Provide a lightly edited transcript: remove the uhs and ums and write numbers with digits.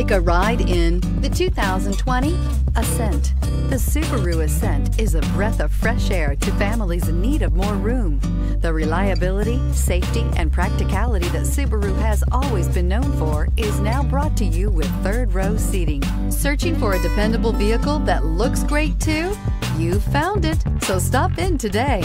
Take a ride in the 2020 Ascent. The Subaru Ascent is a breath of fresh air to families in need of more room. The reliability, safety, and practicality that Subaru has always been known for is now brought to you with third-row seating. Searching for a dependable vehicle that looks great too? You've found it, so stop in today.